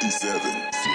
57.